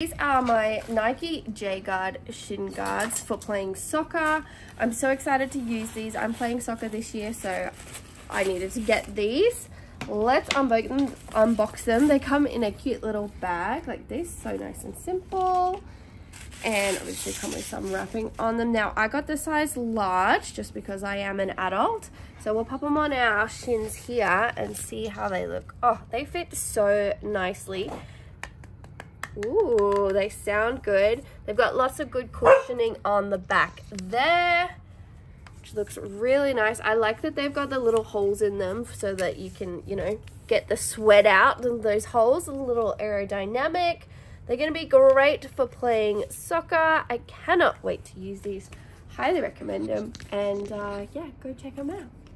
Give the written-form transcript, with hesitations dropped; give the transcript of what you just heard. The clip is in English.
These are my Nike J Guard shin guards for playing soccer. I'm so excited to use these. I'm playing soccer this year, so I needed to get these. Let's unbox them. They come in a cute little bag like this, so nice and simple. And obviously come with some wrapping on them. Now, I got the size large just because I am an adult. So we'll pop them on our shins here and see how they look. Oh, they fit so nicely. Ooh, they sound good. They've got lots of good cushioning on the back there, which looks really nice. I like that they've got the little holes in them so that you can, you know, get the sweat out of those holes. A little aerodynamic. They're going to be great for playing soccer. I cannot wait to use these. Highly recommend them. And yeah, go check them out.